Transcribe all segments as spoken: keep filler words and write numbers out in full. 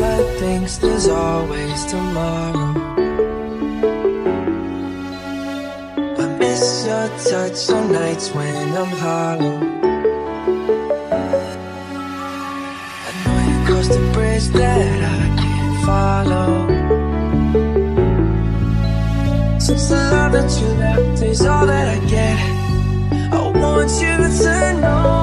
but thinks there's always tomorrow. I miss your touch on nights when I'm hollow. I know you crossed the bridge that I can't follow. Since the love that you left is all that I get, I want you to know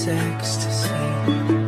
ecstasy.